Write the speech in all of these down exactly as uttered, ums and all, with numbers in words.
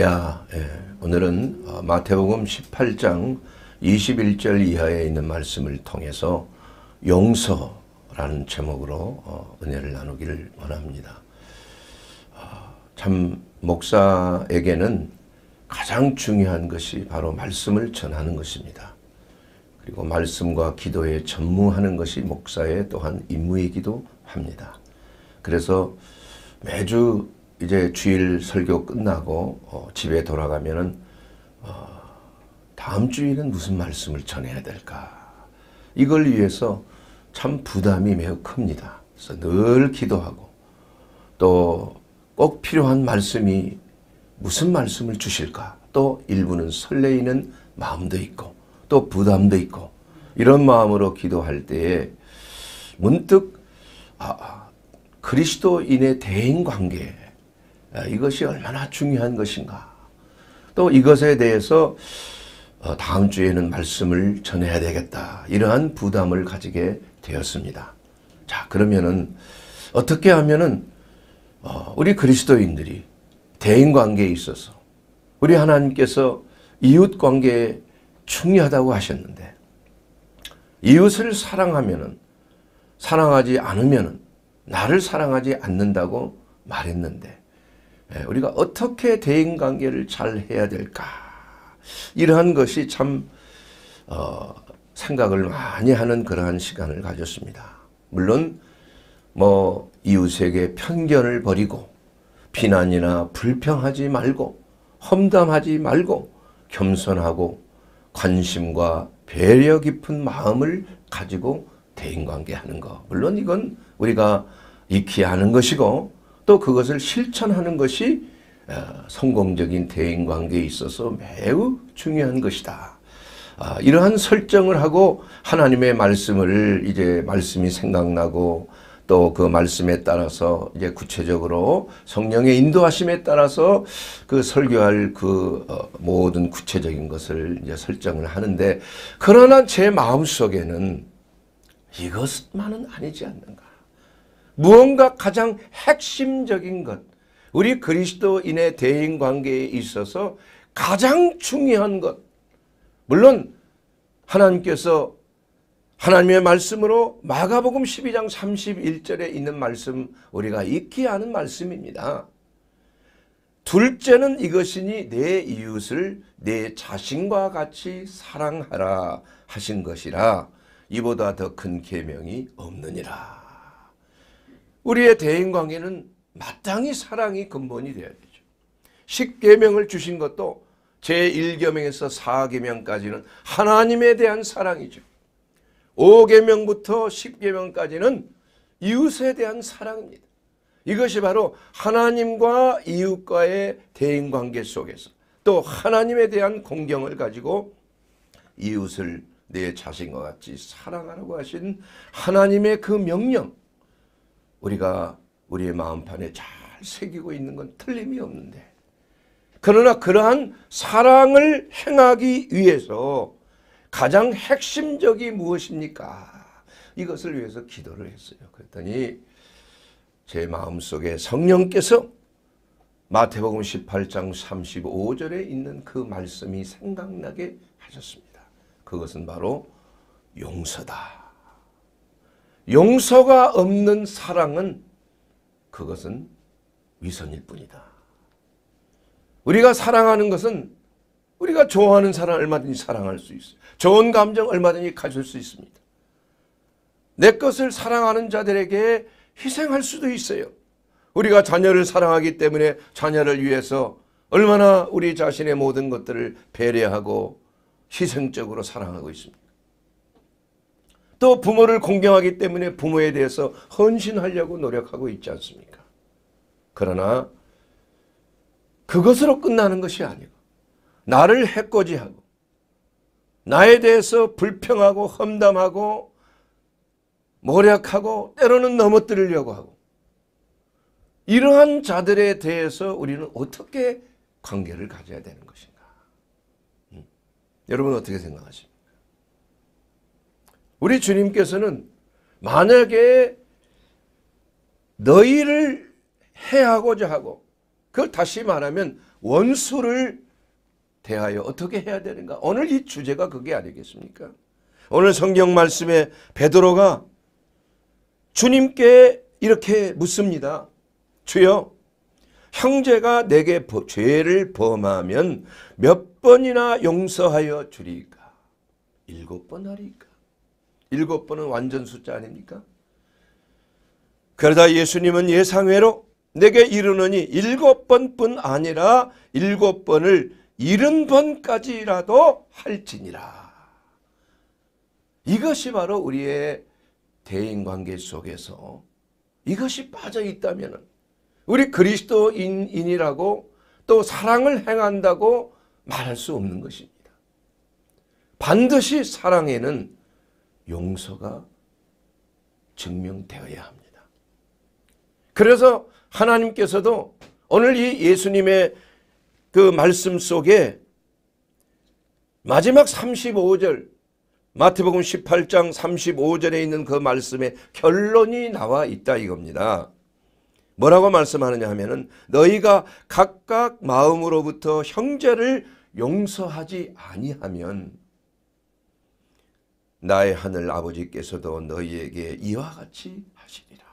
할렐루야. 예, 오늘은 마태복음 십팔 장 이십일 절 이하에 있는 말씀을 통해서 용서라는 제목으로 은혜를 나누기를 원합니다. 참 목사에게는 가장 중요한 것이 바로 말씀을 전하는 것입니다. 그리고 말씀과 기도에 전무하는 것이 목사의 또한 임무이기도 합니다. 그래서 매주 이제 주일 설교 끝나고 어, 집에 돌아가면은 어, 다음 주일은 무슨 말씀을 전해야 될까, 이걸 위해서 참 부담이 매우 큽니다. 그래서 늘 기도하고 또 꼭 필요한 말씀이 무슨 말씀을 주실까, 또 일부는 설레이는 마음도 있고 또 부담도 있고 이런 마음으로 기도할 때에 문득 아, 그리스도인의 대인관계, 이것이 얼마나 중요한 것인가, 또 이것에 대해서 다음 주에는 말씀을 전해야 되겠다, 이러한 부담을 가지게 되었습니다. 자, 그러면은 어떻게 하면은 우리 그리스도인들이 대인관계에 있어서 우리 하나님께서 이웃관계에 중요하다고 하셨는데, 이웃을 사랑하면은, 사랑하지 않으면은 나를 사랑하지 않는다고 말했는데, 우리가 어떻게 대인관계를 잘 해야 될까, 이러한 것이 참 어, 생각을 많이 하는 그러한 시간을 가졌습니다. 물론 뭐 이웃에게 편견을 버리고 비난이나 불평하지 말고 험담하지 말고 겸손하고 관심과 배려 깊은 마음을 가지고 대인관계하는 것, 물론 이건 우리가 익히 아는 것이고 또 그것을 실천하는 것이 성공적인 대인관계에 있어서 매우 중요한 것이다. 이러한 설정을 하고 하나님의 말씀을, 이제 말씀이 생각나고 또 그 말씀에 따라서 이제 구체적으로 성령의 인도하심에 따라서 그 설교할 그 모든 구체적인 것을 이제 설정을 하는데, 그러나 제 마음속에는 이것만은 아니지 않는가, 무언가 가장 핵심적인 것, 우리 그리스도인의 대인관계에 있어서 가장 중요한 것, 물론 하나님께서 하나님의 말씀으로 마가복음 십이 장 삼십일 절에 있는 말씀, 우리가 익히 아는 말씀입니다. 둘째는 이것이니 내 이웃을 내 자신과 같이 사랑하라 하신 것이라, 이보다 더 큰 계명이 없느니라. 우리의 대인관계는 마땅히 사랑이 근본이 되어야 되죠. 십 계명을 주신 것도 제일 계명에서 사 계명까지는 하나님에 대한 사랑이죠. 오 계명부터 십 계명까지는 이웃에 대한 사랑입니다. 이것이 바로 하나님과 이웃과의 대인관계 속에서 또 하나님에 대한 공경을 가지고 이웃을 내 자신과 같이 사랑하라고 하신 하나님의 그 명령, 우리가 우리의 마음판에 잘 새기고 있는 건 틀림이 없는데, 그러나 그러한 사랑을 행하기 위해서 가장 핵심적이 무엇입니까? 이것을 위해서 기도를 했어요. 그랬더니 제 마음속에 성령께서 마태복음 십팔 장 삼십오 절에 있는 그 말씀이 생각나게 하셨습니다. 그것은 바로 용서다. 용서가 없는 사랑은, 그것은 위선일 뿐이다. 우리가 사랑하는 것은 우리가 좋아하는 사람을 얼마든지 사랑할 수 있어요. 좋은 감정 얼마든지 가질 수 있습니다. 내 것을 사랑하는 자들에게 희생할 수도 있어요. 우리가 자녀를 사랑하기 때문에 자녀를 위해서 얼마나 우리 자신의 모든 것들을 배려하고 희생적으로 사랑하고 있습니다. 또 부모를 공경하기 때문에 부모에 대해서 헌신하려고 노력하고 있지 않습니까? 그러나 그것으로 끝나는 것이 아니고, 나를 해코지하고 나에 대해서 불평하고 험담하고 모략하고 때로는 넘어뜨리려고 하고, 이러한 자들에 대해서 우리는 어떻게 관계를 가져야 되는 것인가? 음. 여러분 어떻게 생각하십니까? 우리 주님께서는 만약에 너희를 해하고자 하고, 그걸 다시 말하면 원수를 대하여 어떻게 해야 되는가? 오늘 이 주제가 그게 아니겠습니까? 오늘 성경 말씀에 베드로가 주님께 이렇게 묻습니다. 주여, 형제가 내게 죄를 범하면 몇 번이나 용서하여 주리까? 일곱 번 하리까? 일곱 번은 완전 숫자 아닙니까? 그러다 예수님은 예상외로 내게 이르노니 일곱 번뿐 아니라 일곱 번을 일흔 번까지라도 할지니라. 이것이 바로 우리의 대인관계 속에서 이것이 빠져있다면 우리 그리스도인이라고 또 사랑을 행한다고 말할 수 없는 것입니다. 반드시 사랑에는 용서가 증명되어야 합니다. 그래서 하나님께서도 오늘 이 예수님의 그 말씀 속에 마지막 삼십오 절 마태복음 십팔 장 삼십오 절에 있는 그 말씀의 결론이 나와 있다 이겁니다. 뭐라고 말씀하느냐 하면은 너희가 각각 마음으로부터 형제를 용서하지 아니하면 나의 하늘 아버지께서도 너희에게 이와 같이 하시리라.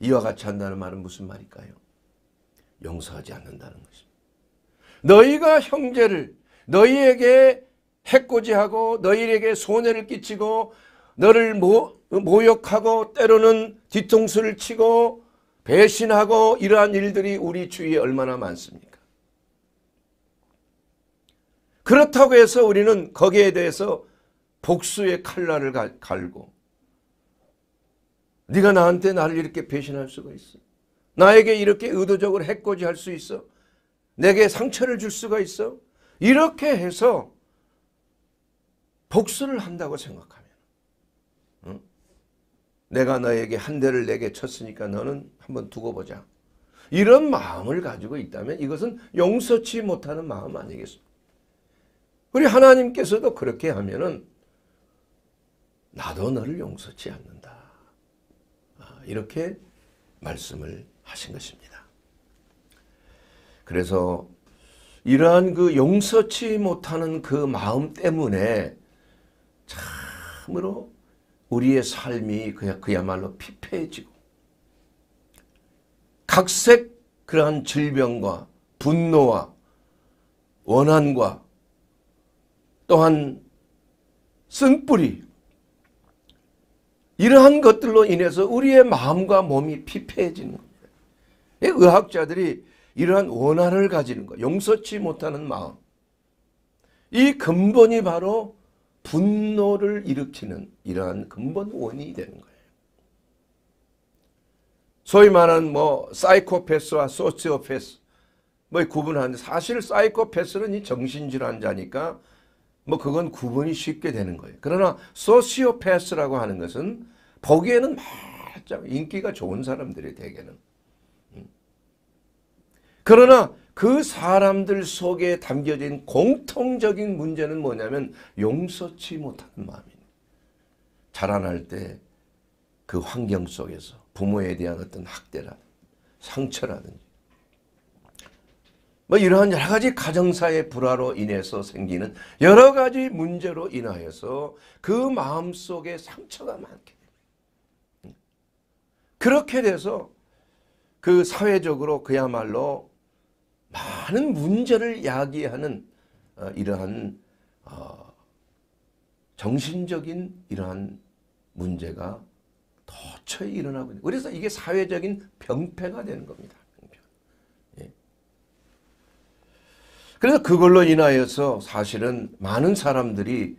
이와 같이 한다는 말은 무슨 말일까요? 용서하지 않는다는 것입니다. 너희가 형제를 너희에게 해코지하고 너희에게 손해를 끼치고 너를 모, 모욕하고 때로는 뒤통수를 치고 배신하고 이러한 일들이 우리 주위에 얼마나 많습니까? 그렇다고 해서 우리는 거기에 대해서 복수의 칼날을 갈고 네가 나한테 나를 이렇게 배신할 수가 있어. 나에게 이렇게 의도적으로 해코지할 수 있어. 내게 상처를 줄 수가 있어. 이렇게 해서 복수를 한다고 생각하면 응? 내가 너에게 한 대를 내게 쳤으니까 너는 한번 두고 보자. 이런 마음을 가지고 있다면 이것은 용서치 못하는 마음 아니겠습니까? 우리 하나님께서도 그렇게 하면은 나도 너를 용서치 않는다. 이렇게 말씀을 하신 것입니다. 그래서 이러한 그 용서치 못하는 그 마음 때문에 참으로 우리의 삶이 그야말로 피폐해지고 각색 그러한 질병과 분노와 원한과 또한 쓴뿌리 이러한 것들로 인해서 우리의 마음과 몸이 피폐해지는 겁니다. 의학자들이 이러한 원한을 가지는 것, 용서치 못하는 마음 이 근본이 바로 분노를 일으키는 이러한 근본 원인이 되는 거예요. 소위 말하는 뭐 사이코패스와 소시오패스 뭐 구분하는데 사실 사이코패스는 이 정신질환자니까 뭐 그건 구분이 쉽게 되는 거예요. 그러나 소시오패스라고 하는 것은 보기에는 말짱 인기가 좋은 사람들이 대개는 그러나 그 사람들 속에 담겨진 공통적인 문제는 뭐냐면 용서치 못하는 마음입니다. 자라날 때 그 환경 속에서 부모에 대한 어떤 학대라든지 상처라든지 뭐 이러한 여러 가지 가정사의 불화로 인해서 생기는 여러 가지 문제로 인하여서 그 마음 속에 상처가 많게 됩니다. 그렇게 돼서 그 사회적으로 그야말로 많은 문제를 야기하는 이러한 정신적인 이러한 문제가 도처에 일어나고 있는. 그래서 이게 사회적인 병폐가 되는 겁니다. 그래서 그걸로 인하여서 사실은 많은 사람들이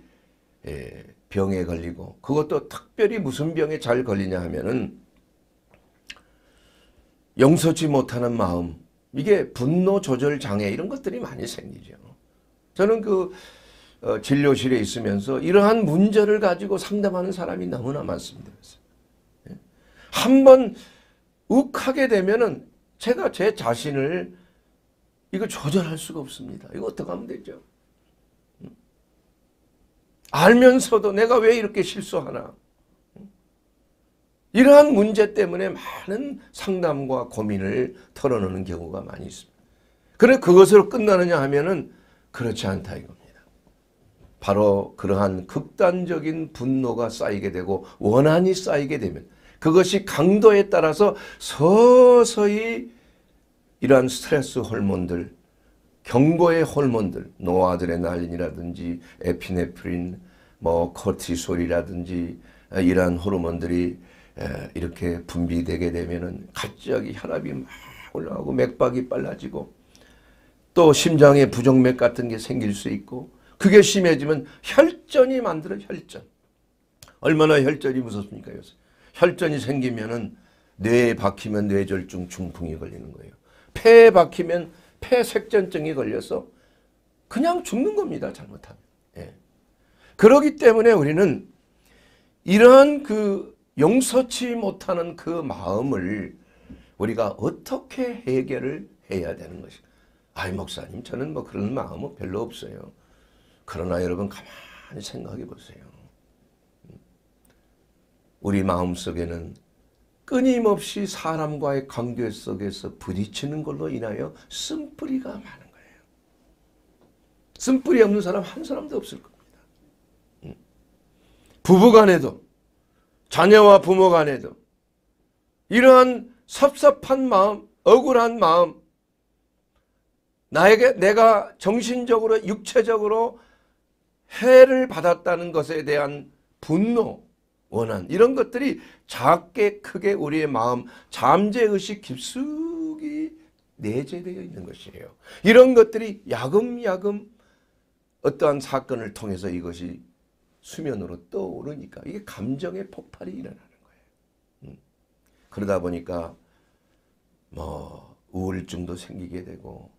병에 걸리고 그것도 특별히 무슨 병에 잘 걸리냐 하면은 용서치 못하는 마음 이게 분노 조절 장애 이런 것들이 많이 생기죠. 저는 그 진료실에 있으면서 이러한 문제를 가지고 상담하는 사람이 너무나 많습니다. 한번 욱하게 되면은 제가 제 자신을 이거 조절할 수가 없습니다. 이거 어떻게 하면 되죠? 알면서도 내가 왜 이렇게 실수하나? 이러한 문제 때문에 많은 상담과 고민을 털어놓는 경우가 많이 있습니다. 그래 그것으로 끝나느냐 하면은 그렇지 않다 이겁니다. 바로 그러한 극단적인 분노가 쌓이게 되고 원한이 쌓이게 되면 그것이 강도에 따라서 서서히 이러한 스트레스 호르몬들, 경고의 호르몬들, 노아드레날린이라든지 에피네프린, 뭐 코르티솔이라든지 이러한 호르몬들이 이렇게 분비되게 되면은 갑자기 혈압이 막 올라가고 맥박이 빨라지고 또 심장에 부정맥 같은 게 생길 수 있고 그게 심해지면 혈전이 만들어 혈전. 얼마나 혈전이 무섭습니까? 요새 혈전이 생기면은 뇌에 박히면 뇌졸중, 중풍이 걸리는 거예요. 폐에 박히면 폐색전증이 걸려서 그냥 죽는 겁니다. 잘못하면. 예. 그러기 때문에 우리는 이러한 그 용서치 못하는 그 마음을 우리가 어떻게 해결을 해야 되는 것인가? 아이 목사님, 저는 뭐 그런 마음은 별로 없어요. 그러나 여러분 가만히 생각해 보세요. 우리 마음속에는 끊임없이 사람과의 관계 속에서 부딪히는 걸로 인하여 쓴뿌리가 많은 거예요. 쓴뿌리 없는 사람 한 사람도 없을 겁니다. 부부간에도, 자녀와 부모간에도 이러한 섭섭한 마음, 억울한 마음, 나에게 내가 정신적으로 육체적으로 해를 받았다는 것에 대한 분노, 원한 이런 것들이 작게 크게 우리의 마음 잠재의식 깊숙이 내재되어 있는 것이에요. 이런 것들이 야금야금 어떠한 사건을 통해서 이것이 수면으로 떠오르니까 이게 감정의 폭발이 일어나는 거예요. 음. 그러다 보니까 뭐 우울증도 생기게 되고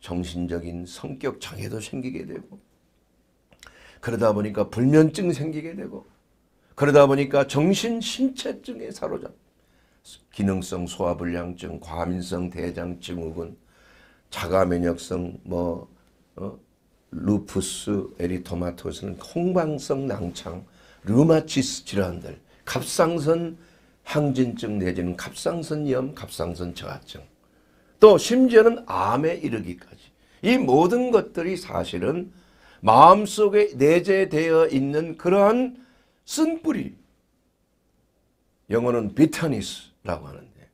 정신적인 성격 장애도 생기게 되고 그러다 보니까 불면증 생기게 되고 그러다 보니까 정신신체증에 사로잡혀 기능성 소화불량증, 과민성 대장증후군, 자가면역성 뭐 어? 루푸스, 에리토마토스는 홍방성 낭창, 류마티스 질환들, 갑상선 항진증 내지는 갑상선염, 갑상선 저하증 또 심지어는 암에 이르기까지 이 모든 것들이 사실은 마음속에 내재되어 있는 그러한 쓴뿌리, 영어는 비타니스라고 하는데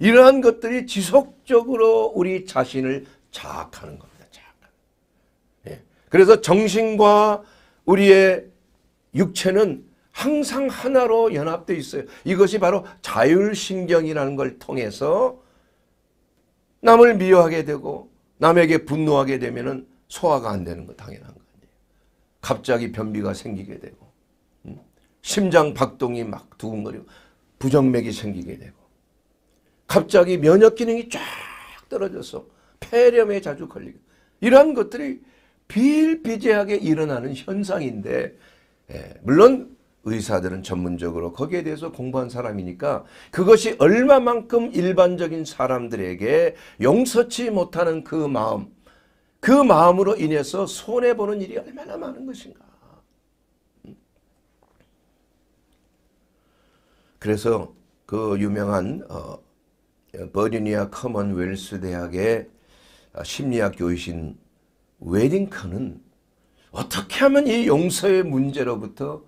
이러한 것들이 지속적으로 우리 자신을 자학하는 겁니다. 자학하는. 예. 그래서 정신과 우리의 육체는 항상 하나로 연합되어 있어요. 이것이 바로 자율신경이라는 걸 통해서 남을 미워하게 되고 남에게 분노하게 되면은 소화가 안 되는 거 당연한 거 아니에요. 갑자기 변비가 생기게 되고 음? 심장 박동이 막 두근거리고 부정맥이 생기게 되고 갑자기 면역 기능이 쫙 떨어져서 폐렴에 자주 걸리고 이러한 것들이 비일비재하게 일어나는 현상인데 예, 물론 의사들은 전문적으로 거기에 대해서 공부한 사람이니까 그것이 얼마만큼 일반적인 사람들에게 용서치 못하는 그 마음, 그 마음으로 인해서 손해보는 일이 얼마나 많은 것인가. 그래서 그 유명한 어, 버지니아 커먼웰스 대학의 심리학 교수인 웨딩컨은 어떻게 하면 이 용서의 문제로부터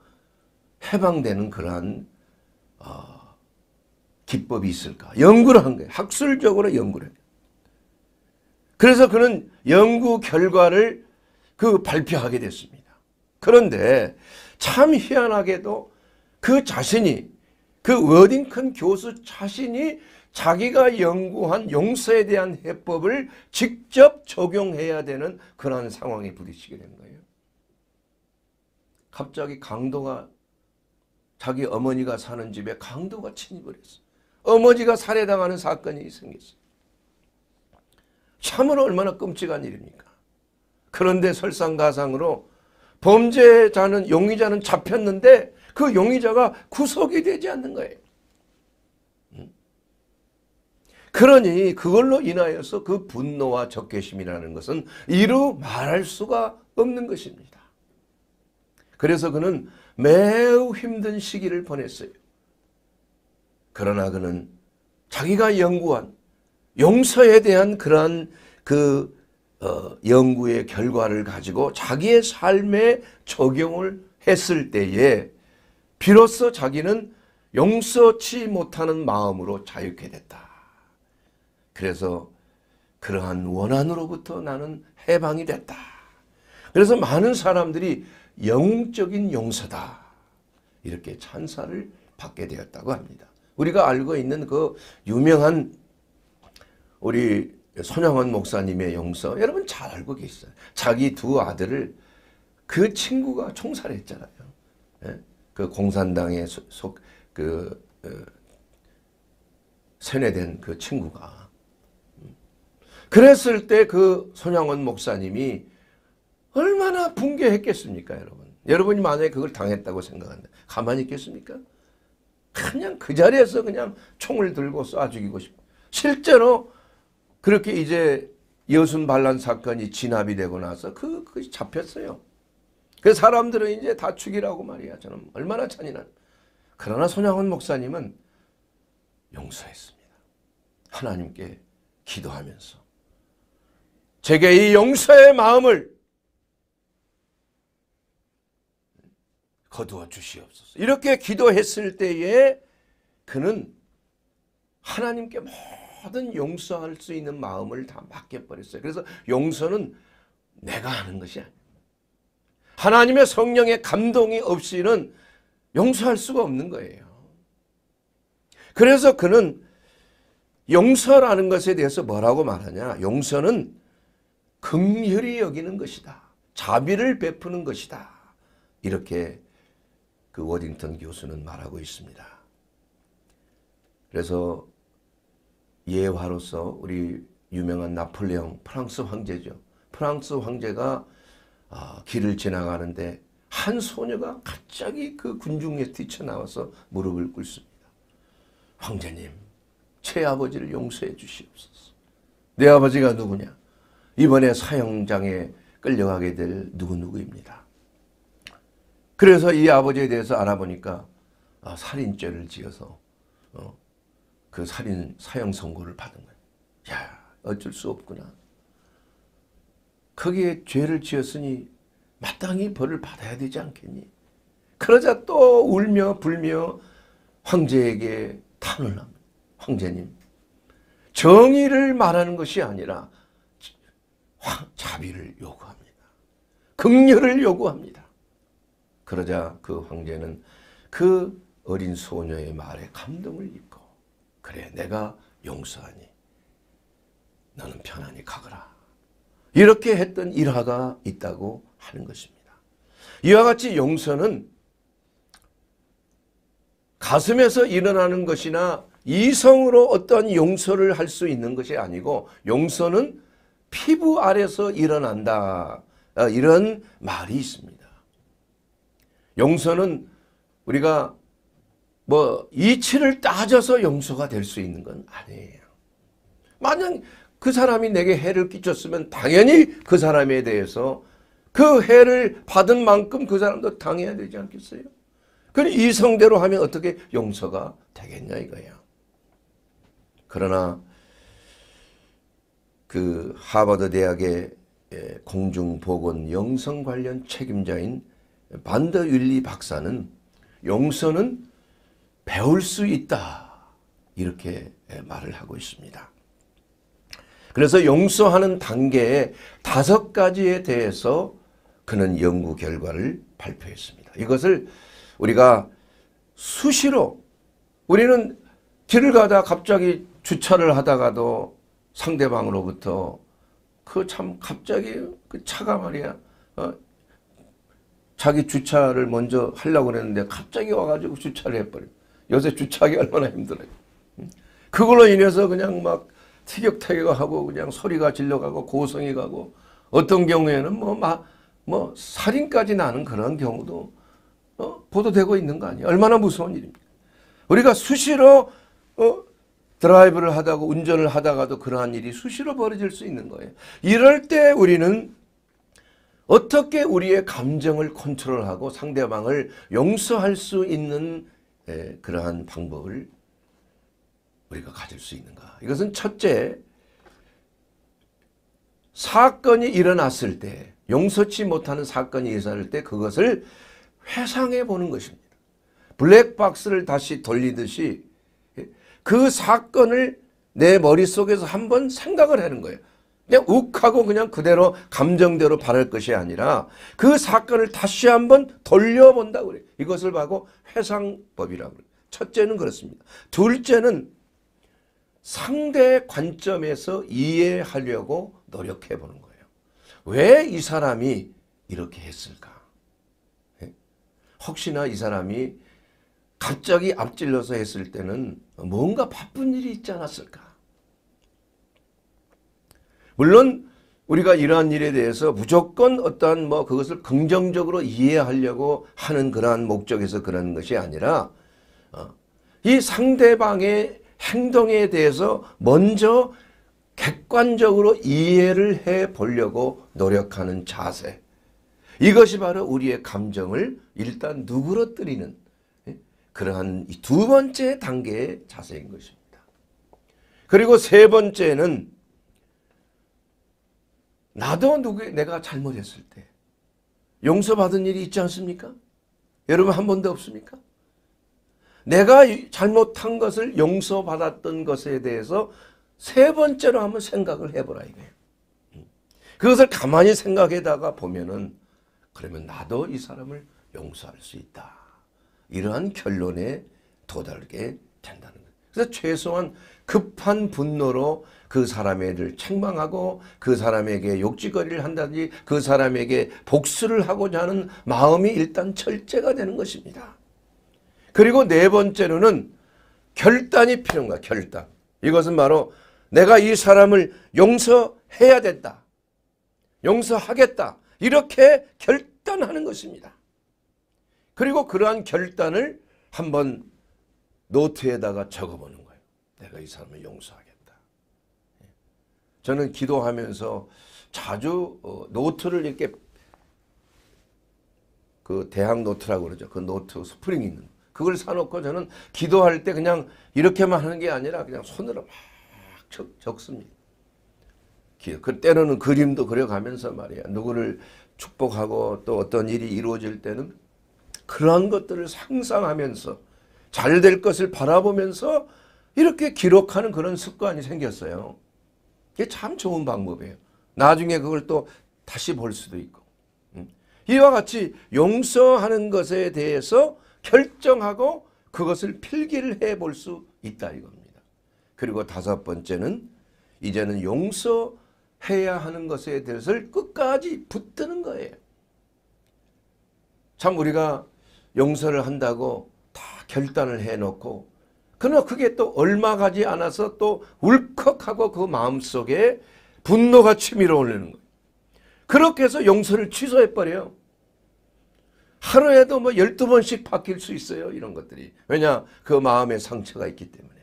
해방되는 그러한 어, 기법이 있을까? 연구를 한 거예요. 학술적으로 연구를 해요. 그래서 그는 연구 결과를 그 발표하게 됐습니다. 그런데 참 희한하게도 그 자신이 그 워딩컨 교수 자신이 자기가 연구한 용서에 대한 해법을 직접 적용해야 되는 그러한 상황에 부딪히게 된 거예요. 갑자기 강도가 자기 어머니가 사는 집에 강도가 침입을 했어요. 어머니가 살해당하는 사건이 생겼어요. 참으로 얼마나 끔찍한 일입니까? 그런데 설상가상으로 범죄자는 용의자는 잡혔는데 그 용의자가 구속이 되지 않는 거예요. 그러니 그걸로 인하여서 그 분노와 적개심이라는 것은 이루 말할 수가 없는 것입니다. 그래서 그는 매우 힘든 시기를 보냈어요. 그러나 그는 자기가 연구한 용서에 대한 그러한 그 어, 연구의 결과를 가지고 자기의 삶에 적용을 했을 때에 비로소 자기는 용서치 못하는 마음으로 자유케 됐다. 그래서 그러한 원한으로부터 나는 해방이 됐다. 그래서 많은 사람들이 영웅적인 용서다, 이렇게 찬사를 받게 되었다고 합니다. 우리가 알고 있는 그 유명한 우리 손양원 목사님의 용서, 여러분 잘 알고 계시잖아요. 자기 두 아들을 그 친구가 총살했잖아요. 그 공산당에 속 그 세뇌된 그 친구가. 그랬을 때 그 손양원 목사님이 얼마나 붕괴했겠습니까, 여러분. 여러분이 만약에 그걸 당했다고 생각한다, 가만히 있겠습니까? 그냥 그 자리에서 그냥 총을 들고 쏴 죽이고 싶어. 실제로 그렇게 이제 여순 반란 사건이 진압이 되고 나서 그, 그것이 잡혔어요. 그 사람들은 이제 다 죽이라고 말이야. 저는 얼마나 잔인한. 그러나 손양원 목사님은 용서했습니다. 하나님께 기도하면서 제게 이 용서의 마음을 거두어 주시옵소서, 이렇게 기도했을 때에 그는 하나님께 모든 용서할 수 있는 마음을 다 맡겨버렸어요. 그래서 용서는 내가 하는 것이 아니에요. 하나님의 성령의 감동이 없이는 용서할 수가 없는 거예요. 그래서 그는 용서라는 것에 대해서 뭐라고 말하냐, 용서는 긍휼히 여기는 것이다, 자비를 베푸는 것이다, 이렇게 그 워딩턴 교수는 말하고 있습니다. 그래서 예화로서 우리 유명한 나폴레옹, 프랑스 황제죠. 프랑스 황제가 어, 길을 지나가는데 한 소녀가 갑자기 그 군중에 뛰쳐나와서 무릎을 꿇습니다. 황제님, 제 아버지를 용서해 주시옵소서. 내 아버지가 누구냐? 이번에 사형장에 끌려가게 될 누구누구입니다. 그래서 이 아버지에 대해서 알아보니까 아, 살인죄를 지어서 어, 그 살인 사형 선고를 받은 거예요. 야, 어쩔 수 없구나. 거기에 죄를 지었으니 마땅히 벌을 받아야 되지 않겠니? 그러자 또 울며 불며 황제에게 탄을 합니다. 황제님, 정의를 말하는 것이 아니라 자비를 요구합니다. 긍휼을 요구합니다. 그러자 그 황제는 그 어린 소녀의 말에 감동을 입고, 그래, 내가 용서하니 너는 편안히 가거라, 이렇게 했던 일화가 있다고 하는 것입니다. 이와 같이 용서는 가슴에서 일어나는 것이나 이성으로 어떤 용서를 할 수 있는 것이 아니고, 용서는 피부 아래서 일어난다, 이런 말이 있습니다. 용서는 우리가 뭐 이치를 따져서 용서가 될 수 있는 건 아니에요. 만약 그 사람이 내게 해를 끼쳤으면 당연히 그 사람에 대해서 그 해를 받은 만큼 그 사람도 당해야 되지 않겠어요? 그럼 이성대로 하면 어떻게 용서가 되겠냐 이거예요. 그러나 그 하버드 대학의 공중보건 영성 관련 책임자인 반더윌리 박사는 용서는 배울 수 있다, 이렇게 말을 하고 있습니다. 그래서 용서하는 단계에 다섯 가지에 대해서 그는 연구 결과를 발표했습니다. 이것을 우리가 수시로, 우리는 길을 가다 갑자기 주차를 하다가도 상대방으로부터 그 참 갑자기 그 차가 말이야 어? 자기 주차를 먼저 하려고 그랬는데 갑자기 와가지고 주차를 해버려. 요새 주차하기 얼마나 힘들어요. 그걸로 인해서 그냥 막 티격태격하고 그냥 소리가 질러가고 고성이 가고, 어떤 경우에는 뭐 막 뭐 살인까지 나는 그런 경우도 어? 보도되고 있는 거 아니에요. 얼마나 무서운 일입니까. 우리가 수시로 어? 드라이브를 하다가, 운전을 하다가도 그러한 일이 수시로 벌어질 수 있는 거예요. 이럴 때 우리는 어떻게 우리의 감정을 컨트롤하고 상대방을 용서할 수 있는 에, 그러한 방법을 우리가 가질 수 있는가. 이것은 첫째, 사건이 일어났을 때, 용서치 못하는 사건이 일어났을 때 그것을 회상해 보는 것입니다. 블랙박스를 다시 돌리듯이 그 사건을 내 머릿속에서 한번 생각을 하는 거예요. 그냥 욱 하고 그냥 그대로 감정대로 바랄 것이 아니라 그 사건을 다시 한번 돌려본다고 그래요. 이것을 바로 회상법이라고 그래요. 첫째는 그렇습니다. 둘째는 상대의 관점에서 이해하려고 노력해 보는 거예요. 왜 이 사람이 이렇게 했을까? 혹시나 이 사람이 갑자기 앞질러서 했을 때는 뭔가 바쁜 일이 있지 않았을까? 물론 우리가 이러한 일에 대해서 무조건 어떠한 뭐 그것을 긍정적으로 이해하려고 하는 그러한 목적에서 그런 것이 아니라 이 상대방의 행동에 대해서 먼저 객관적으로 이해를 해 보려고 노력하는 자세, 이것이 바로 우리의 감정을 일단 누그러뜨리는 그러한 두 번째 단계의 자세인 것입니다. 그리고 세 번째는 나도 누구 내가 잘못했을 때 용서받은 일이 있지 않습니까? 여러분 한 번도 없습니까? 내가 잘못한 것을 용서받았던 것에 대해서 세 번째로 한번 생각을 해보라 이거예요. 그것을 가만히 생각해다가 보면은 그러면 나도 이 사람을 용서할 수 있다. 이러한 결론에 도달하게 된다는 거예요. 그래서 최소한 급한 분노로 그 사람을 책망하고 그 사람에게 욕지거리를 한다든지 그 사람에게 복수를 하고자 하는 마음이 일단 절제가 되는 것입니다. 그리고 네 번째로는 결단이 필요한 거야. 결단. 이것은 바로 내가 이 사람을 용서해야 된다. 용서하겠다. 이렇게 결단하는 것입니다. 그리고 그러한 결단을 한번 노트에다가 적어보는 거예요. 내가 이 사람을 용서하겠다. 저는 기도하면서 자주 노트를 이렇게 그 대학 노트라고 그러죠. 그 노트 스프링 있는 그걸 사놓고 저는 기도할 때 그냥 이렇게만 하는 게 아니라 그냥 손으로 막 적, 적습니다. 그 때로는 그림도 그려가면서 말이야. 누구를 축복하고 또 어떤 일이 이루어질 때는 그러한 것들을 상상하면서 잘 될 것을 바라보면서 이렇게 기록하는 그런 습관이 생겼어요. 이게 참 좋은 방법이에요. 나중에 그걸 또 다시 볼 수도 있고. 이와 같이 용서하는 것에 대해서 결정하고 그것을 필기를 해볼 수 있다 이겁니다. 그리고 다섯 번째는 이제는 용서해야 하는 것에 대해서 끝까지 붙드는 거예요. 참 우리가 용서를 한다고 다 결단을 해놓고 그러나 그게 또 얼마 가지 않아서 또 울컥하고 그 마음속에 분노가 치밀어 올리는 거예요. 그렇게 해서 용서를 취소해버려요. 하루에도 뭐 열두 번씩 바뀔 수 있어요. 이런 것들이. 왜냐? 그 마음에 상처가 있기 때문에.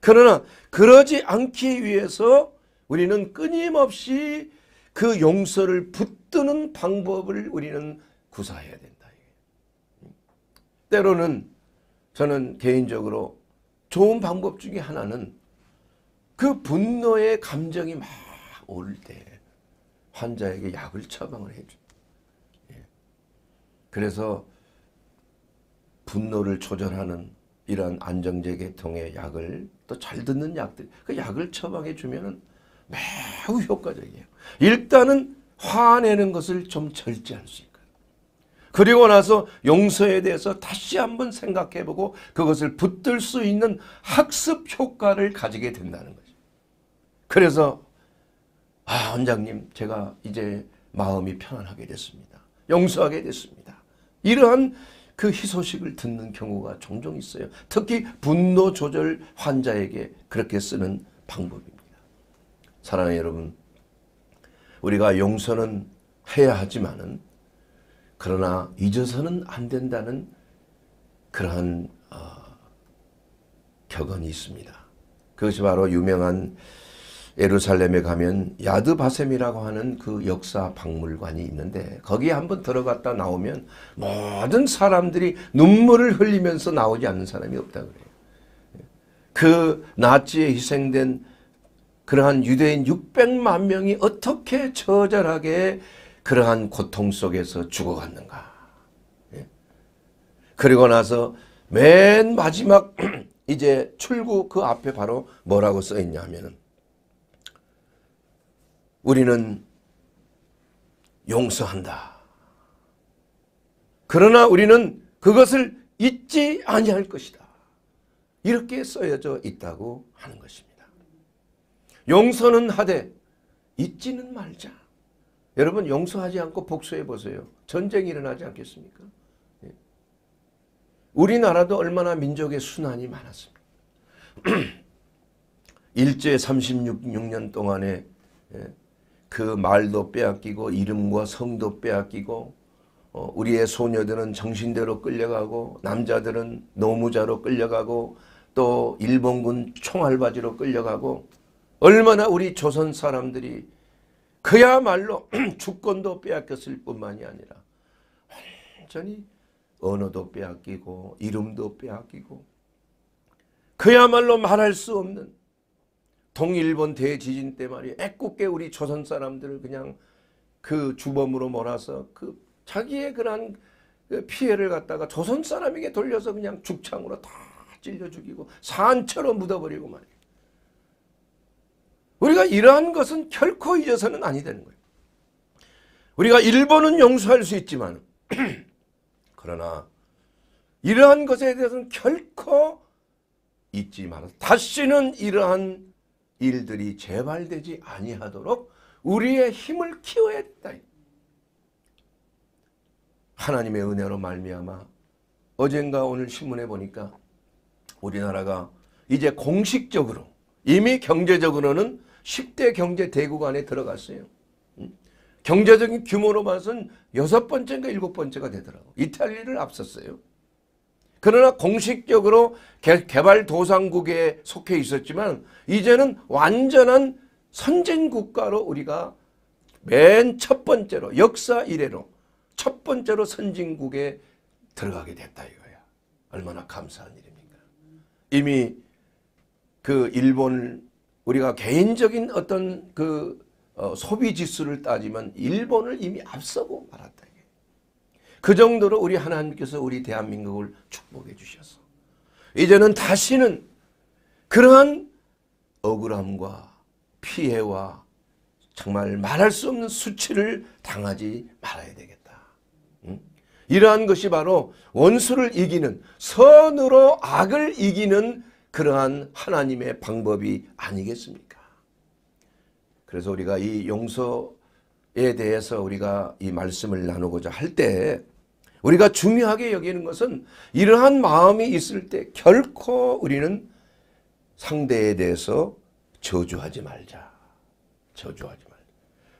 그러나 그러지 않기 위해서 우리는 끊임없이 그 용서를 붙드는 방법을 우리는 구사해야 된다. 때로는 저는 개인적으로 좋은 방법 중에 하나는 그 분노의 감정이 막 올 때 환자에게 약을 처방을 해줘요. 그래서 분노를 조절하는 이런 안정제 계통의 약을 또 잘 듣는 약들 그 약을 처방해 주면 매우 효과적이에요. 일단은 화내는 것을 좀 절제할 수 있거든요. 그리고 나서 용서에 대해서 다시 한번 생각해보고 그것을 붙들 수 있는 학습 효과를 가지게 된다는 거죠. 그래서 아 원장님 제가 이제 마음이 편안하게 됐습니다. 용서하게 됐습니다. 이러한 그 희소식을 듣는 경우가 종종 있어요. 특히 분노 조절 환자에게 그렇게 쓰는 방법입니다. 사랑하는 여러분, 우리가 용서는 해야 하지만은 그러나 잊어서는 안 된다는 그러한 어, 격언이 있습니다. 그것이 바로 유명한 예루살렘에 가면 야드 바셈이라고 하는 그 역사 박물관이 있는데 거기에 한번 들어갔다 나오면 모든 사람들이 눈물을 흘리면서 나오지 않는 사람이 없다 그래요. 그 나치에 희생된 그러한 유대인 육백만 명이 어떻게 처절하게 그러한 고통 속에서 죽어갔는가. 예. 그리고 나서 맨 마지막 이제 출구 그 앞에 바로 뭐라고 써있냐 하면은, 우리는 용서한다. 그러나 우리는 그것을 잊지 아니할 것이다. 이렇게 써져 있다고 하는 것입니다. 용서는 하되 잊지는 말자. 여러분, 용서하지 않고 복수해 보세요. 전쟁이 일어나지 않겠습니까? 예. 우리나라도 얼마나 민족의 순환이 많았습니다. 일제 삼십육 년 동안에 예. 그 말도 빼앗기고 이름과 성도 빼앗기고 어, 우리의 소녀들은 정신대로 끌려가고 남자들은 노무자로 끌려가고 또 일본군 총알바지로 끌려가고, 얼마나 우리 조선 사람들이 그야말로 주권도 빼앗겼을 뿐만이 아니라 완전히 언어도 빼앗기고 이름도 빼앗기고 그야말로 말할 수 없는, 동일본 대지진 때 말이에요. 애꿎게 우리 조선 사람들을 그냥 그 주범으로 몰아서 그 자기의 그런 피해를 갖다가 조선 사람에게 돌려서 그냥 죽창으로 다 찔려 죽이고 산처럼 묻어버리고 말이에요. 우리가 이러한 것은 결코 잊어서는 아니 되는 거예요. 우리가 일본은 용서할 수 있지만 그러나 이러한 것에 대해서는 결코 잊지 말아서 다시는 이러한 일들이 재발되지 아니하도록 우리의 힘을 키워야 된다. 하나님의 은혜로 말미암아 어젠가 오늘 신문에 보니까 우리나라가 이제 공식적으로 이미 경제적으로는 십 대 경제 대국 안에 들어갔어요. 경제적인 규모로 봐서는 여섯 번째인가 일곱 번째가 되더라고. 이탈리아를 앞섰어요. 그러나 공식적으로 개발도상국에 속해 있었지만 이제는 완전한 선진국가로 우리가 맨 첫 번째로 역사 이래로 첫 번째로 선진국에 들어가게 됐다 이거야. 얼마나 감사한 일입니까? 이미 그 일본을 우리가 개인적인 어떤 그 어 소비지수를 따지면 일본을 이미 앞서고 말았다. 그 정도로 우리 하나님께서 우리 대한민국을 축복해 주셔서 이제는 다시는 그러한 억울함과 피해와 정말 말할 수 없는 수치를 당하지 말아야 되겠다. 응? 이러한 것이 바로 원수를 이기는, 선으로 악을 이기는 그러한 하나님의 방법이 아니겠습니까? 그래서 우리가 이 용서에 대해서 우리가 이 말씀을 나누고자 할 때 우리가 중요하게 여기는 것은, 이러한 마음이 있을 때 결코 우리는 상대에 대해서 저주하지 말자. 저주하지 말자.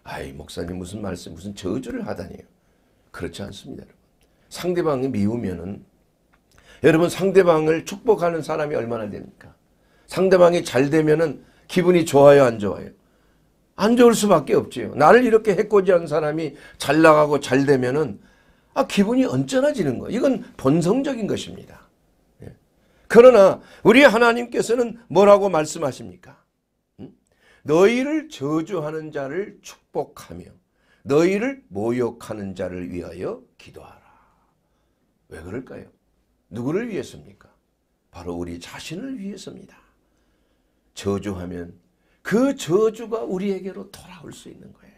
아이, 목사님 무슨 말씀, 무슨 저주를 하다니요. 그렇지 않습니다, 여러분. 상대방이 미우면은, 여러분 상대방을 축복하는 사람이 얼마나 됩니까? 상대방이 잘 되면은 기분이 좋아요, 안 좋아요? 안 좋을 수밖에 없지요. 나를 이렇게 해코지한 사람이 잘 나가고 잘 되면은 아, 기분이 언짢아지는 거예요. 이건 본성적인 것입니다. 예. 그러나 우리 하나님께서는 뭐라고 말씀하십니까? 음? 너희를 저주하는 자를 축복하며 너희를 모욕하는 자를 위하여 기도하라. 왜 그럴까요? 누구를 위해서입니까? 바로 우리 자신을 위해서입니다. 저주하면 그 저주가 우리에게로 돌아올 수 있는 거예요.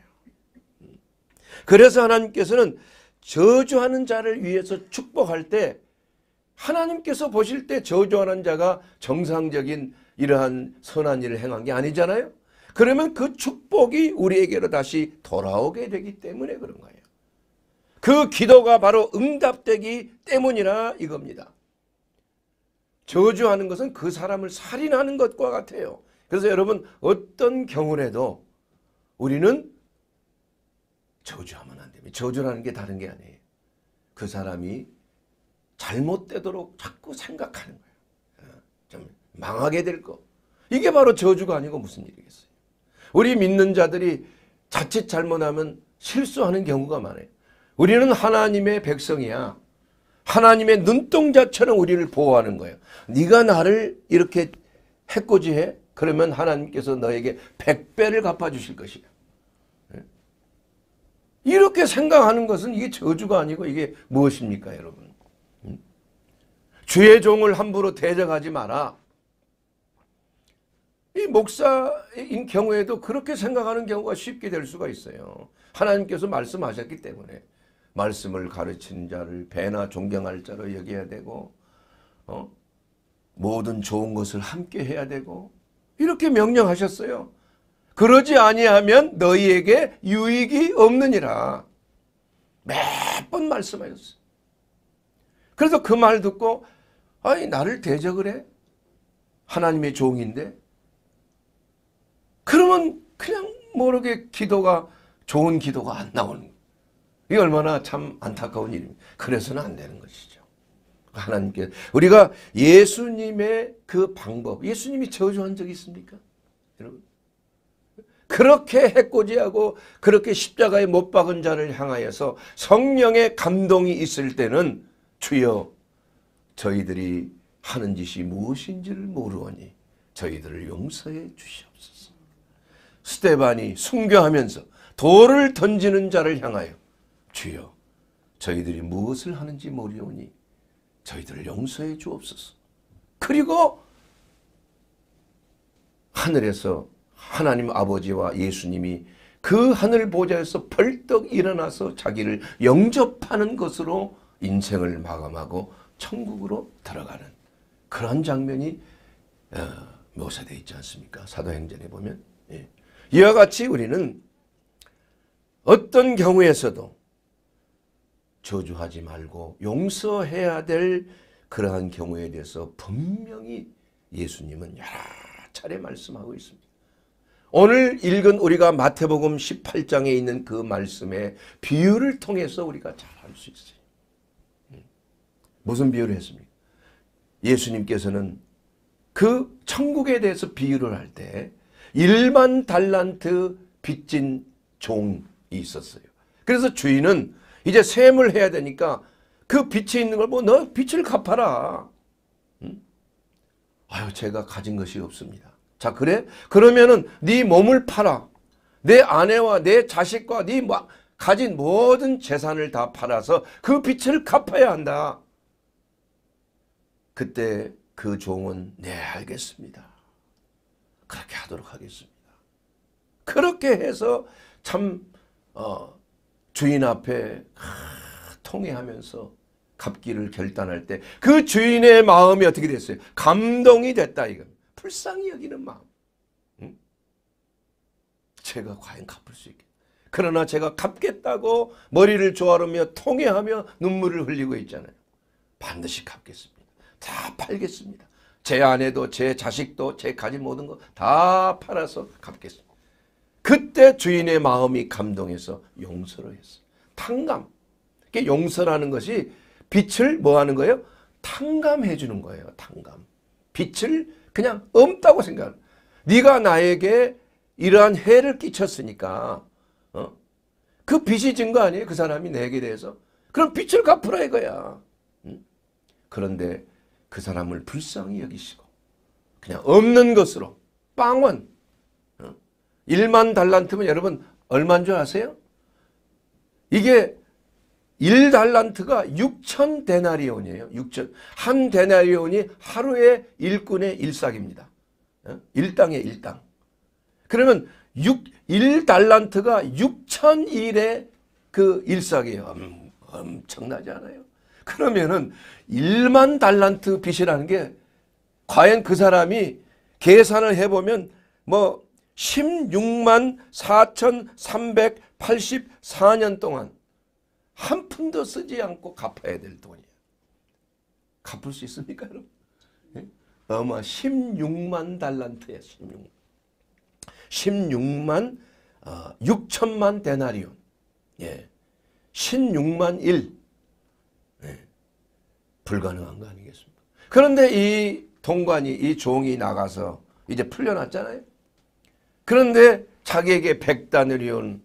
그래서 하나님께서는 저주하는 자를 위해서 축복할 때, 하나님께서 보실 때 저주하는 자가 정상적인 이러한 선한 일을 행한 게 아니잖아요. 그러면 그 축복이 우리에게로 다시 돌아오게 되기 때문에 그런 거예요. 그 기도가 바로 응답되기 때문이라 이겁니다. 저주하는 것은 그 사람을 살인하는 것과 같아요. 그래서 여러분, 어떤 경우라도 우리는 저주하면 안 됩니다. 저주라는 게 다른 게 아니에요. 그 사람이 잘못되도록 자꾸 생각하는 거예요. 좀 망하게 될 거. 이게 바로 저주가 아니고 무슨 일이겠어요. 우리 믿는 자들이 자칫 잘못하면 실수하는 경우가 많아요. 우리는 하나님의 백성이야. 하나님의 눈동자처럼 우리를 보호하는 거예요. 네가 나를 이렇게 해코지해? 그러면 하나님께서 너에게 백 배를 갚아주실 것이야. 이렇게 생각하는 것은 이게 저주가 아니고 이게 무엇입니까, 여러분? 주의 종을 함부로 대적하지 마라. 이 목사인 경우에도 그렇게 생각하는 경우가 쉽게 될 수가 있어요. 하나님께서 말씀하셨기 때문에 말씀을 가르치는 자를 배나 존경할 자로 여겨야 되고, 어? 모든 좋은 것을 함께 해야 되고, 이렇게 명령하셨어요. 그러지 아니하면 너희에게 유익이 없느니라. 몇 번 말씀하셨어요. 그래서 그 말 듣고, 아니 나를 대적을 해? 하나님의 종인데? 그러면 그냥 모르게 기도가, 좋은 기도가 안 나오는 거예요. 이게 얼마나 참 안타까운 일입니다. 그래서는 안 되는 것이죠. 하나님께서, 우리가 예수님의 그 방법, 예수님이 저주한 적이 있습니까, 여러분? 그렇게 해코지하고 그렇게 십자가에 못 박은 자를 향하여서 성령의 감동이 있을 때는 주여 저희들이 하는 짓이 무엇인지를 모르오니 저희들을 용서해 주시옵소서. 스데반이 순교하면서 돌을 던지는 자를 향하여 주여 저희들이 무엇을 하는지 모르오니 저희들을 용서해 주옵소서. 그리고 하늘에서 하나님 아버지와 예수님이 그 하늘 보좌에서 벌떡 일어나서 자기를 영접하는 것으로 인생을 마감하고 천국으로 들어가는 그런 장면이 묘사되어 있지 않습니까? 사도행전에 보면. 예. 이와 같이 우리는 어떤 경우에서도 저주하지 말고 용서해야 될 그러한 경우에 대해서 분명히 예수님은 여러 차례 말씀하고 있습니다. 오늘 읽은 우리가 마태복음 십팔 장에 있는 그 말씀의 비유를 통해서 우리가 잘 알 수 있어요. 무슨 비유를 했습니까? 예수님께서는 그 천국에 대해서 비유를 할 때 일만 달란트 빚진 종이 있었어요. 그래서 주인은 이제 셈을 해야 되니까 그 빚이 있는 걸 보고 너 빚을 갚아라. 응? 아유 제가 가진 것이 없습니다. 자 그래? 그러면은 네 몸을 팔아. 내 아내와 내 자식과 네 마, 가진 모든 재산을 다 팔아서 그 빚을 갚아야 한다. 그때 그 종은 네 알겠습니다. 그렇게 하도록 하겠습니다. 그렇게 해서 참 어, 주인 앞에 아, 통회하면서 갚기를 결단할 때 그 주인의 마음이 어떻게 됐어요? 감동이 됐다 이거. 불쌍히 여기는 마음. 응? 제가 과연 갚을 수 있겠나? 그러나 제가 갚겠다고 머리를 조아르며 통회하며 눈물을 흘리고 있잖아요. 반드시 갚겠습니다. 다 팔겠습니다. 제 아내도 제 자식도 제 가진 모든 거 다 팔아서 갚겠습니다. 그때 주인의 마음이 감동해서 용서를 했어요. 탕감. 이게 용서라는 것이 빛을 뭐 하는 거예요? 탕감해 주는 거예요. 탕감. 빛을 그냥 없다고 생각하는. 네가 나에게 이러한 해를 끼쳤으니까 어? 그 빚이 진 거 아니에요? 그 사람이 내게 대해서. 그럼 빚을 갚으라 이거야. 응? 그런데 그 사람을 불쌍히 여기시고 그냥 없는 것으로 빵원. 어? 일만 달란트면 여러분 얼마인 줄 아세요? 이게 일 달란트가 육천 데나리온이에요. 육천. 한 데나리온이 하루에 일꾼의 일삭입니다. 일당의 일당. 그러면 일 달란트가 육천 일의 그 일삭이에요. 음, 엄청나지 않아요? 그러면은 일만 달란트 빚이라는 게 과연 그 사람이 계산을 해보면 뭐 십육만 사천삼백팔십사 년 동안 한 푼도 쓰지 않고 갚아야 될 돈이에요. 갚을 수 있습니까, 여러분? 네? 아마 십육만 달란트예요. 십육만. 십육만 어, 육천만 데나리온. 예. 십육만 일. 예. 불가능한 거 아니겠습니까? 그런데 이 동관이, 이 종이 나가서 이제 풀려났잖아요. 그런데 자기에게 백 다나리온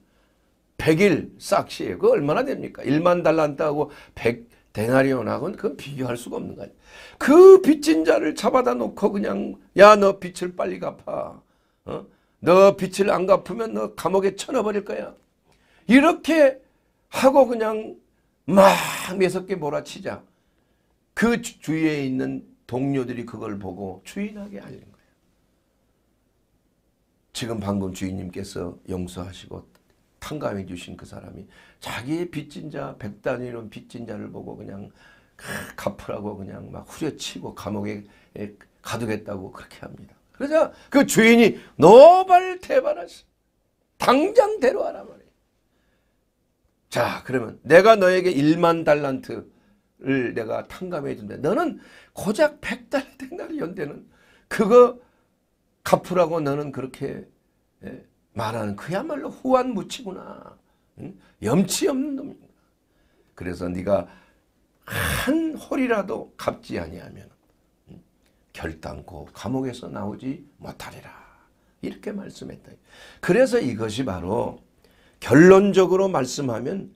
백일 싹시에요. 그거 얼마나 됩니까? 일만 달란트하고 백, 데나리온하고는 그건 비교할 수가 없는 거예요. 그 빚진 자를 잡아다 놓고 그냥 야, 너 빚을 빨리 갚아. 어? 너 빚을 안 갚으면 너 감옥에 쳐넣어버릴 거야. 이렇게 하고 그냥 막 매섭게 몰아치자. 그 주위에 있는 동료들이 그걸 보고 주인에게 알린 거예요. 지금 방금 주인님께서 용서하시고 탕감해 주신 그 사람이 자기의 빚진 자, 백단위로 빚진 자를 보고 그냥 갚으라고 그냥 막 후려치고 감옥에 가두겠다고 그렇게 합니다. 그러자 그 주인이 노발대발하시 당장 데려와라 말이에요. 자, 그러면 내가 너에게 일만 달란트를 내가 탕감해 준다. 너는 고작 백 달란트 나를 연대는 그거 갚으라고 너는 그렇게 말하는 그야말로 후한 무치구나. 염치 없는 놈이구나. 그래서 네가 한 홀이라도 갚지 아니하면 결단코 감옥에서 나오지 못하리라. 이렇게 말씀했다. 그래서 이것이 바로 결론적으로 말씀하면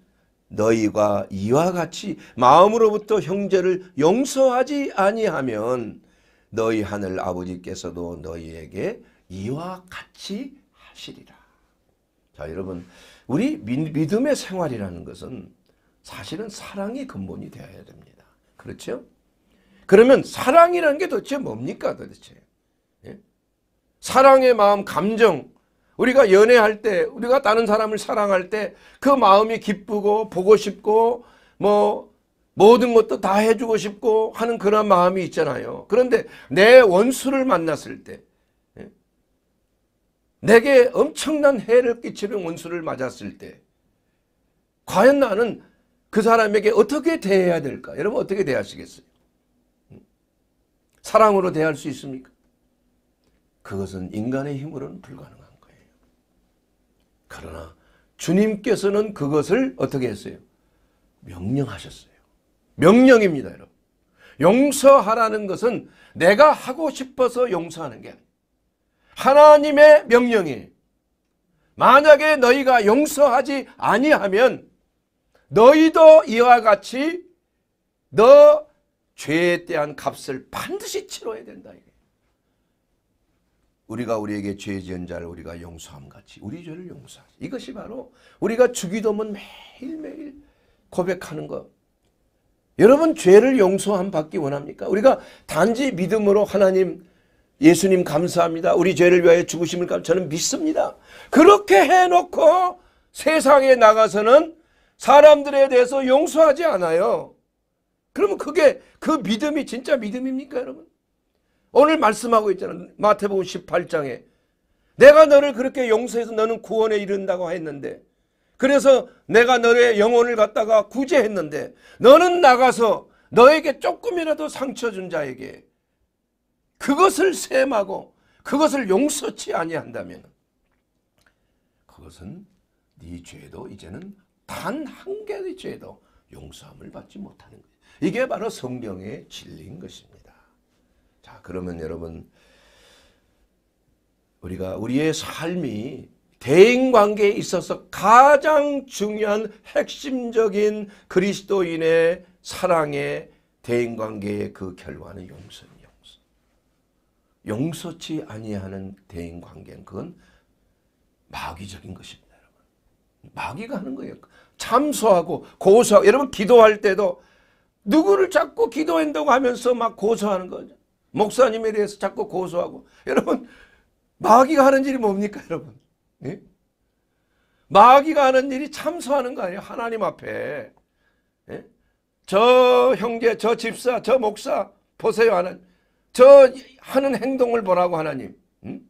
너희가 이와 같이 마음으로부터 형제를 용서하지 아니하면 너희 하늘 아버지께서도 너희에게 이와 같이 하시리라. 자, 여러분, 우리 믿음의 생활이라는 것은 사실은 사랑이 근본이 되어야 됩니다. 그렇죠? 그러면 사랑이라는 게 도대체 뭡니까 도대체? 예? 사랑의 마음, 감정. 우리가 연애할 때, 우리가 다른 사람을 사랑할 때 그 마음이 기쁘고 보고 싶고 뭐 모든 것도 다 해주고 싶고 하는 그런 마음이 있잖아요. 그런데 내 원수를 만났을 때, 예? 내게 엄청난 해를 끼치는 원수를 맞았을 때 과연 나는 그 사람에게 어떻게 대해야 될까? 여러분 어떻게 대하시겠어요? 사랑으로 대할 수 있습니까? 그것은 인간의 힘으로는 불가능한 거예요. 그러나 주님께서는 그것을 어떻게 했어요? 명령하셨어요. 명령입니다, 여러분. 용서하라는 것은 내가 하고 싶어서 용서하는 게 아니에요. 하나님의 명령이에요. 만약에 너희가 용서하지 아니하면 너희도 이와 같이 너 죄에 대한 값을 반드시 치러야 된다. 우리가 우리에게 죄 지은 자를 우리가 용서함같이 우리 죄를 용서하지. 이것이 바로 우리가 주기도문 매일매일 고백하는 것. 여러분, 죄를 용서함 받기 원합니까? 우리가 단지 믿음으로 하나님, 예수님 감사합니다. 우리 죄를 위하여 죽으심을 감사합니다. 저는 믿습니다. 그렇게 해놓고 세상에 나가서는 사람들에 대해서 용서하지 않아요. 그러면 그게 그 믿음이 진짜 믿음입니까, 여러분? 오늘 말씀하고 있잖아요. 마태복음 십팔 장에 내가 너를 그렇게 용서해서 너는 구원에 이른다고 했는데, 그래서 내가 너의 영혼을 갖다가 구제했는데 너는 나가서 너에게 조금이라도 상처 준 자에게 그것을 셈하고 그것을 용서치 아니한다면 그것은 네 죄도 이제는 단 한 개의 죄도 용서함을 받지 못하는 거예요. 이게 바로 성경의 진리인 것입니다. 자, 그러면 여러분, 우리가 우리의 삶이 대인관계에 있어서 가장 중요한 핵심적인 그리스도인의 사랑의 대인관계의 그 결과는 용서입니다. 용서. 용서치 아니하는 대인관계는 그건 마귀적인 것입니다. 여러분. 마귀가 하는 거예요. 참소하고 고소하고. 여러분, 기도할 때도 누구를 자꾸 기도한다고 하면서 막 고소하는 거죠. 목사님에 대해서 자꾸 고소하고. 여러분, 마귀가 하는 일이 뭡니까, 여러분? 예? 마귀가 하는 일이 참소하는 거 아니에요. 하나님 앞에. 예? 저 형제, 저 집사, 저 목사 보세요, 하나님. 저 하는 행동을 보라고, 하나님. 음?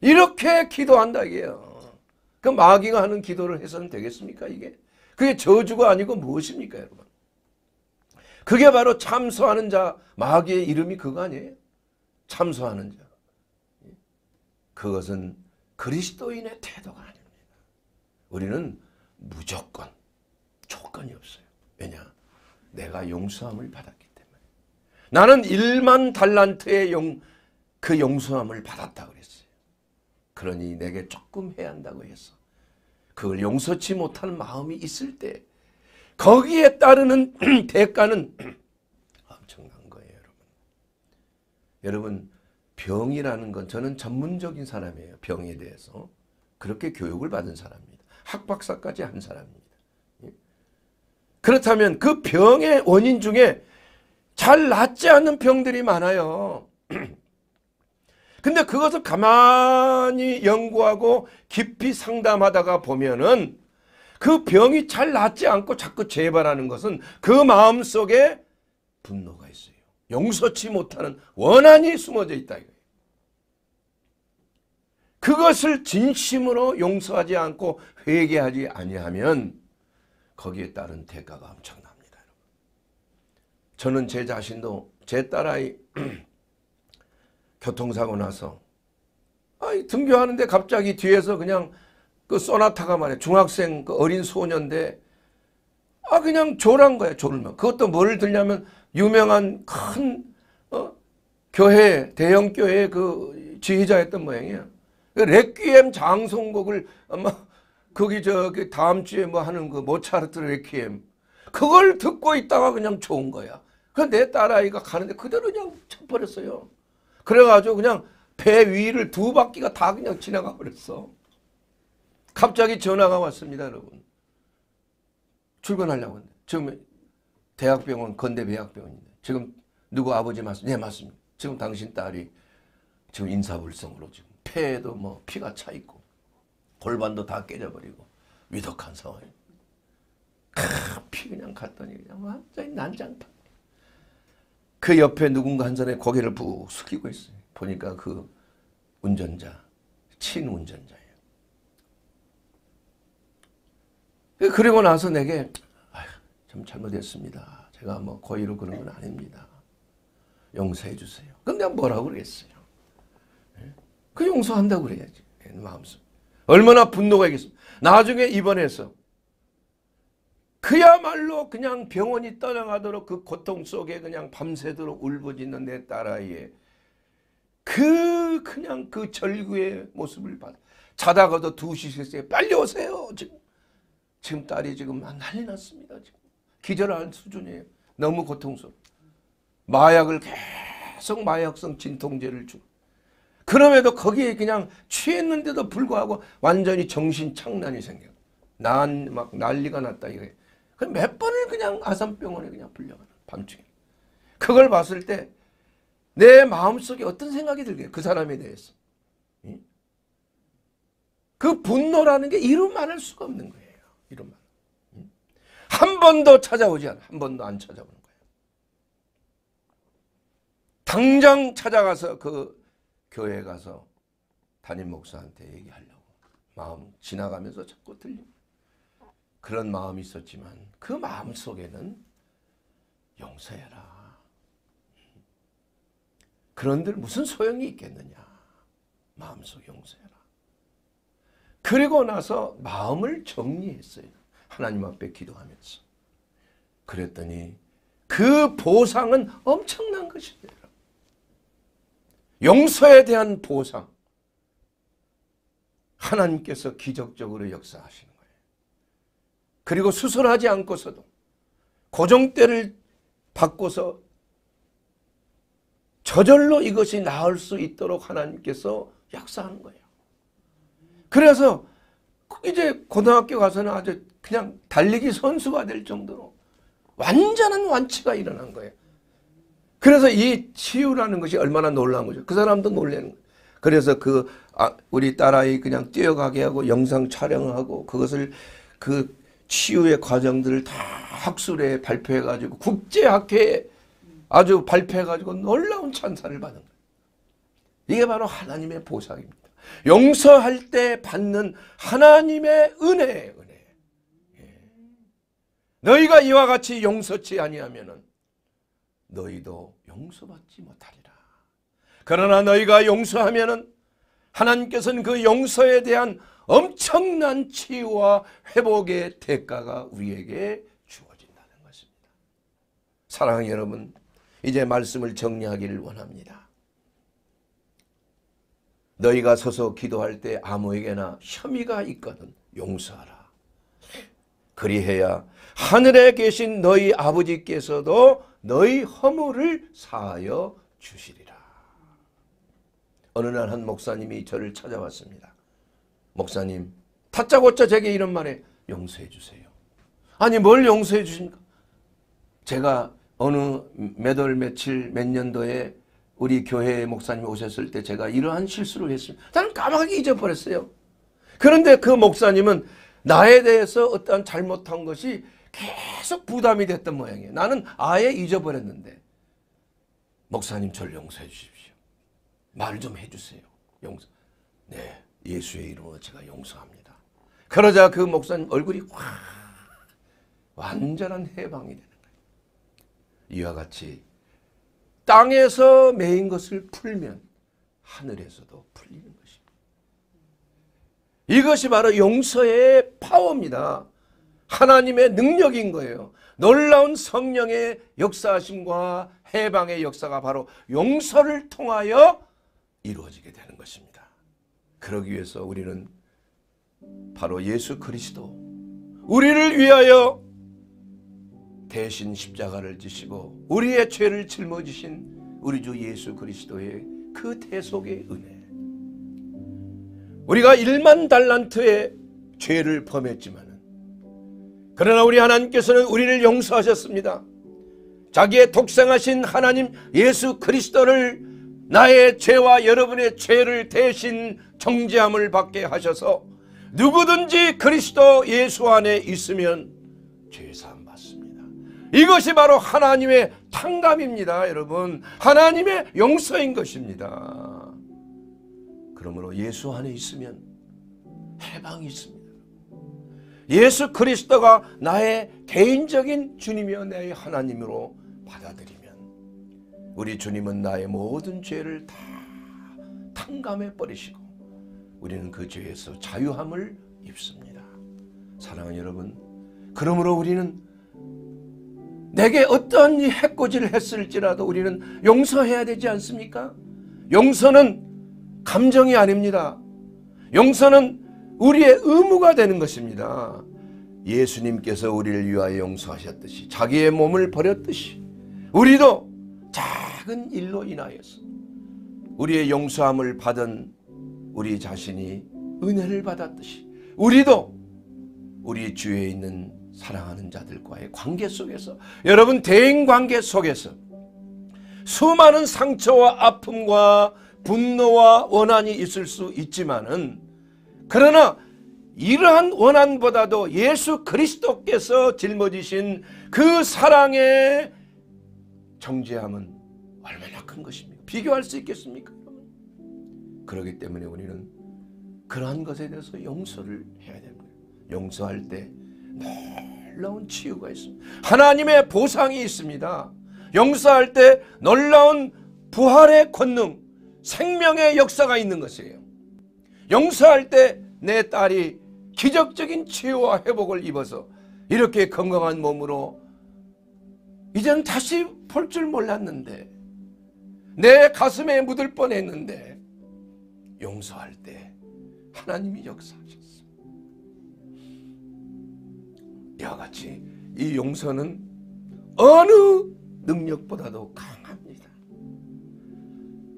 이렇게 기도한다 이게요. 그 마귀가 하는 기도를 해서는 되겠습니까, 이게? 그게 저주가 아니고 무엇입니까, 여러분? 그게 바로 참소하는 자, 마귀의 이름이 그거 아니에요? 참소하는 자. 그것은 그리스도인의 태도가 아닙니다. 우리는 무조건, 조건이 없어요. 왜냐? 내가 용서함을 받았기 때문에. 나는 일만 달란트의 용, 그 용서함을 받았다고 그랬어요. 그러니 내게 조금 해야 한다고 해서 그걸 용서치 못할 마음이 있을 때 거기에 따르는 대가는 엄청난 거예요, 여러분. 여러분, 병이라는 건, 저는 전문적인 사람이에요. 병에 대해서. 그렇게 교육을 받은 사람입니다. 학박사까지 한 사람입니다. 그렇다면 그 병의 원인 중에 잘 낫지 않는 병들이 많아요. 근데 그것을 가만히 연구하고 깊이 상담하다가 보면은 그 병이 잘 낫지 않고 자꾸 재발하는 것은 그 마음속에 분노가 있어요. 용서치 못하는 원한이 숨어져 있다 이거예요. 그것을 진심으로 용서하지 않고 회개하지 아니하면 거기에 따른 대가가 엄청납니다. 저는 제 자신도, 제 딸아이 교통사고 나서 아이 등교하는데 갑자기 뒤에서 그냥 그 쏘나타가 말이야, 중학생 그 어린 소년데 아 그냥 졸한 거야. 졸면 그것도 뭘 들냐면 유명한 큰 어? 교회, 대형 교회 그 지휘자였던 모양이야. 그 레퀴엠 장송곡을 아마 거기 저기 다음 주에 뭐 하는 그 모차르트 레퀴엠 그걸 듣고 있다가 그냥 좋은 거야. 그 내 딸아이가 가는데 그대로 그냥 쳐버렸어요. 그래가지고 그냥 배 위를 두 바퀴가 다 그냥 지나가 버렸어. 갑자기 전화가 왔습니다, 여러분. 출근하려고 하는데 지금 대학병원, 건대대학병원인데 지금 누구 아버지 맞습니다. 네, 맞습니다. 지금 당신 딸이 지금 인사불성으로 지금 폐에도 뭐 피가 차 있고 골반도 다 깨져버리고 위독한 상황이에요. 아, 피 그냥 갔더니 그냥 완전히 난장판. 그 옆에 누군가 한 사람의 고개를 푹 숙이고 있어요. 보니까 그 운전자, 친운전자예요. 그리고 나서 내게 아휴, 참 잘못했습니다. 제가 뭐 고의로 그런 건 아닙니다. 용서해 주세요. 그럼 내가 뭐라고 그러겠어요? 그 용서한다고 그래야지. 마음속 얼마나 분노가 있겠습니까? 나중에 입원해서 그야말로 그냥 병원이 떠나가도록 그 고통 속에 그냥 밤새도록 울부짖는 내 딸아이의 그 그냥 그 절규의 모습을 봐. 자다가도 두 시에 빨리 오세요. 지금 지금 딸이 지금 난리 났습니다. 지금 기절할 수준이에요. 너무 고통스러워. 마약을 계속 마약성 진통제를 주고 그럼에도 거기에 그냥 취했는데도 불구하고 완전히 정신 착란이 생겨. 난 막 난리가 났다 이거예요. 그럼 몇 번을 그냥 아산병원에 그냥 불려가는 밤중에. 그걸 봤을 때 내 마음속에 어떤 생각이 들게요. 그 사람에 대해서. 응? 그 분노라는 게 이루 말할 수가 없는 거예요. 이루 말. 응? 한 번도 찾아오지 않아. 한 번도 안 찾아오는 거예요. 당장 찾아가서 그 교회에 가서 담임 목사한테 얘기하려고. 마음 지나가면서 자꾸 들려. 그런 마음이 있었지만 그 마음 속에는 용서해라. 그런들 무슨 소용이 있겠느냐. 마음속 용서해라. 그리고 나서 마음을 정리했어요. 하나님 앞에 기도하면서. 그랬더니 그 보상은 엄청난 것이에요. 용서에 대한 보상. 하나님께서 기적적으로 역사하시는 거예요. 그리고 수술하지 않고서도 고정대를 바꿔서 저절로 이것이 나을 수 있도록 하나님께서 역사하는 거예요. 그래서 이제 고등학교 가서는 아주 그냥 달리기 선수가 될 정도로 완전한 완치가 일어난 거예요. 그래서 이 치유라는 것이 얼마나 놀라운 거죠. 그 사람도 놀라는 거예요. 그래서 그 우리 딸아이 그냥 뛰어가게 하고 영상 촬영하고 그것을 그 치유의 과정들을 다 학술회에 발표해가지고 국제학회에 아주 발표해가지고 놀라운 찬사를 받은 거예요. 이게 바로 하나님의 보상입니다. 용서할 때 받는 하나님의 은혜예요. 은혜. 예. 너희가 이와 같이 용서치 아니하면은 너희도 용서받지 못하리라. 그러나 너희가 용서하면은 하나님께서는 그 용서에 대한 엄청난 치유와 회복의 대가가 우리에게 주어진다는 것입니다. 사랑하는 여러분, 이제 말씀을 정리하기를 원합니다. 너희가 서서 기도할 때 아무에게나 혐의가 있거든 용서하라. 그리해야 하늘에 계신 너희 아버지께서도 너희 허물을 사하여 주시리라. 어느 날 한 목사님이 저를 찾아왔습니다. 목사님, 다짜고짜 제게 이런 말에 용서해 주세요. 아니, 뭘 용서해 주십니까? 제가 어느 몇 월 며칠 몇 년도에 우리 교회 목사님이 오셨을 때 제가 이러한 실수를 했습니다. 저는 까맣게 잊어버렸어요. 그런데 그 목사님은 나에 대해서 어떤 잘못한 것이 계속 부담이 됐던 모양이에요. 나는 아예 잊어버렸는데, 목사님 저를 용서해 주십시오. 말 좀 해주세요. 용서. 네, 예수의 이름으로 제가 용서합니다. 그러자 그 목사님 얼굴이 확 완전한 해방이 되는 거예요. 이와 같이 땅에서 매인 것을 풀면 하늘에서도 풀리는 것입니다. 이것이 바로 용서의 파워입니다. 하나님의 능력인 거예요. 놀라운 성령의 역사하심과 해방의 역사가 바로 용서를 통하여 이루어지게 되는 것입니다. 그러기 위해서 우리는 바로 예수 그리스도, 우리를 위하여 대신 십자가를 지시고 우리의 죄를 짊어지신 우리 주 예수 그리스도의 그 대속의 은혜, 우리가 일만 달란트의 죄를 범했지만 그러나 우리 하나님께서는 우리를 용서하셨습니다. 자기의 독생하신 하나님 예수 그리스도를 나의 죄와 여러분의 죄를 대신 정죄함을 받게 하셔서 누구든지 그리스도 예수 안에 있으면 죄사함 받습니다. 이것이 바로 하나님의 탕감입니다. 여러분, 하나님의 용서인 것입니다. 그러므로 예수 안에 있으면 해방이 있습니다. 예수 그리스도가 나의 개인적인 주님이여 나의 하나님으로 받아들이면 우리 주님은 나의 모든 죄를 다 탕감해 버리시고 우리는 그 죄에서 자유함을 입습니다. 사랑하는 여러분, 그러므로 우리는 내게 어떤 해코지를 했을지라도 우리는 용서해야 되지 않습니까? 용서는 감정이 아닙니다. 용서는 우리의 의무가 되는 것입니다. 예수님께서 우리를 위하여 용서하셨듯이 자기의 몸을 버렸듯이 우리도 작은 일로 인하여서 우리의 용서함을 받은 우리 자신이 은혜를 받았듯이 우리도 우리 주위에 있는 사랑하는 자들과의 관계 속에서, 여러분, 대인관계 속에서 수많은 상처와 아픔과 분노와 원한이 있을 수 있지만은, 그러나 이러한 원한보다도 예수 그리스도께서 짊어지신 그 사랑의 정죄함은 얼마나 큰 것입니까? 비교할 수 있겠습니까? 그렇기 때문에 우리는 그러한 것에 대해서 용서를 해야 되는 거예요. 용서할 때 놀라운 치유가 있습니다. 하나님의 보상이 있습니다. 용서할 때 놀라운 부활의 권능, 생명의 역사가 있는 것이에요. 용서할 때 내 딸이 기적적인 치유와 회복을 입어서 이렇게 건강한 몸으로 이제는 다시 볼 줄 몰랐는데, 내 가슴에 묻을 뻔했는데, 용서할 때 하나님이 역사하셨어. 이와 같이 이 용서는 어느 능력보다도 강합니다.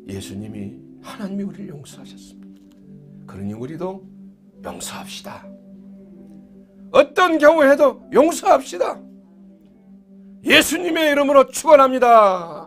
예수님이, 하나님이 우리를 용서하셨습니다. 그러니 우리도 용서합시다. 어떤 경우에도 용서합시다. 예수님의 이름으로 축원합니다.